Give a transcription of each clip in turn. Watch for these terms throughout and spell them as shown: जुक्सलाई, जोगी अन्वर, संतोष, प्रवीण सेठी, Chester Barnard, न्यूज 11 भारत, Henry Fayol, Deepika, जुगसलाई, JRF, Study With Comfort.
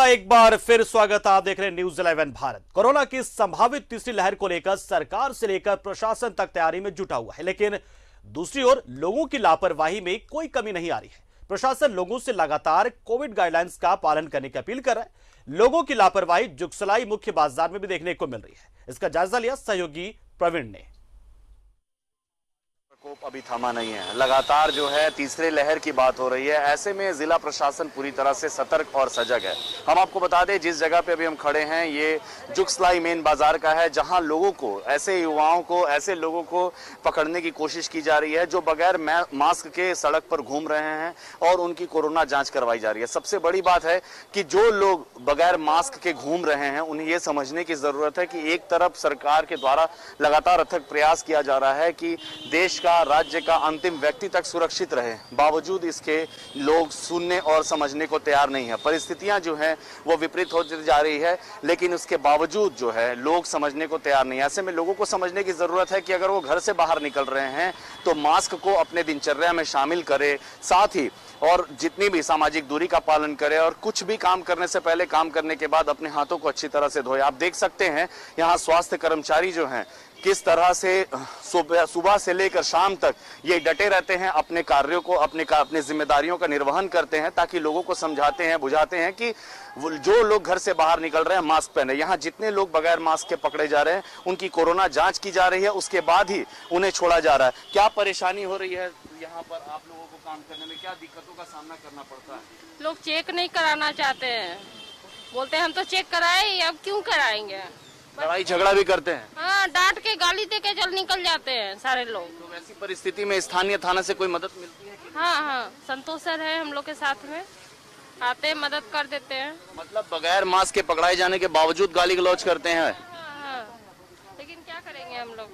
आपका एक बार फिर स्वागत। आप देख रहे हैं न्यूज 11 भारत। कोरोना की संभावित तीसरी लहर को लेकर सरकार से लेकर प्रशासन तक तैयारी में जुटा हुआ है, लेकिन दूसरी ओर लोगों की लापरवाही में कोई कमी नहीं आ रही है। प्रशासन लोगों से लगातार कोविड गाइडलाइंस का पालन करने की अपील कर रहा है। लोगों की लापरवाही जुगसलाई मुख्य बाजार में भी देखने को मिल रही है। इसका जायजा लिया सहयोगी प्रवीण ने। प्रकोप अभी थामा नहीं है, लगातार जो है तीसरे लहर की बात हो रही है। ऐसे में जिला प्रशासन पूरी तरह से सतर्क और सजग है। हम आपको बता दें, जिस जगह पे अभी हम खड़े हैं ये जुक्सलाई मेन बाजार का है, जहां लोगों को, ऐसे युवाओं को, ऐसे लोगों को पकड़ने की कोशिश की जा रही है जो बगैर मास्क के सड़क पर घूम रहे हैं और उनकी कोरोना जाँच करवाई जा रही है। सबसे बड़ी बात है कि जो लोग बगैर मास्क के घूम रहे हैं उन्हें ये समझने की जरूरत है कि एक तरफ सरकार के द्वारा लगातार अथक प्रयास किया जा रहा है कि देश राज्य का अंतिम व्यक्ति तक सुरक्षित रहे, बावजूद इसके लोग सुनने और समझने को तैयार नहीं है। परिस्थितियां जो है वो विपरीत होती जा रही है, लेकिन उसके बावजूद जो है लोग समझने को तैयार नहीं है। ऐसे में लोगों को समझने की जरूरत है कि अगर वो घर से बाहर निकल रहे हैं तो मास्क को अपने दिनचर्या में शामिल करें, साथ ही और जितनी भी सामाजिक दूरी का पालन करें, और कुछ भी काम करने से पहले, काम करने के बाद अपने हाथों को अच्छी तरह से धोएं। आप देख सकते हैं यहाँ स्वास्थ्य कर्मचारी जो हैं किस तरह से सुबह से लेकर शाम तक ये डटे रहते हैं, अपने कार्यों को, अपने जिम्मेदारियों का निर्वहन करते हैं, ताकि लोगों को समझाते हैं, बुझाते हैं कि जो लोग घर से बाहर निकल रहे हैं मास्क पहने। यहाँ जितने लोग बगैर मास्क के पकड़े जा रहे हैं उनकी कोरोना जांच की जा रही है, उसके बाद ही उन्हें छोड़ा जा रहा है। क्या परेशानी हो रही है यहाँ पर आप लोगों को काम करने में, क्या दिक्कतों का सामना करना पड़ता है? लोग चेक नहीं कराना चाहते हैं, बोलते हैं हम तो चेक कराए, अब क्यों कराएंगे। लड़ाई झगड़ा भी करते हैं, हाँ, डांट के गाली दे के जल निकल जाते हैं सारे लोग। तो वैसी परिस्थिति में स्थानीय थाना से कोई मदद मिलती है? हाँ, संतोष सर है हम लोग के साथ में, आते हैं मदद कर देते हैं। मतलब बगैर मास्क के पकड़ाए जाने के बावजूद गाली गलौज करते हैं। हाँ, लेकिन क्या करेंगे हम लोग।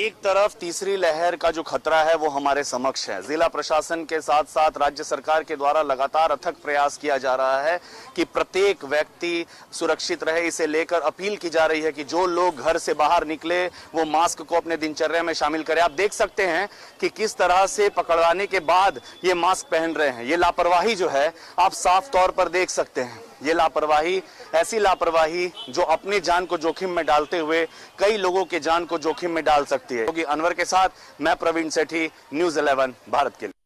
एक तरफ तीसरी लहर का जो खतरा है वो हमारे समक्ष है। जिला प्रशासन के साथ साथ राज्य सरकार के द्वारा लगातार अथक प्रयास किया जा रहा है कि प्रत्येक व्यक्ति सुरक्षित रहे। इसे लेकर अपील की जा रही है कि जो लोग घर से बाहर निकले वो मास्क को अपने दिनचर्या में शामिल करें। आप देख सकते हैं कि किस तरह से पकड़वाने के बाद ये मास्क पहन रहे हैं। ये लापरवाही जो है आप साफ तौर पर देख सकते हैं। ये लापरवाही, ऐसी लापरवाही जो अपनी जान को जोखिम में डालते हुए कई लोगों के जान को जोखिम में डाल सकती है। जोगी अन्वर के साथ मैं प्रवीण सेठी, न्यूज 11 भारत के लिए।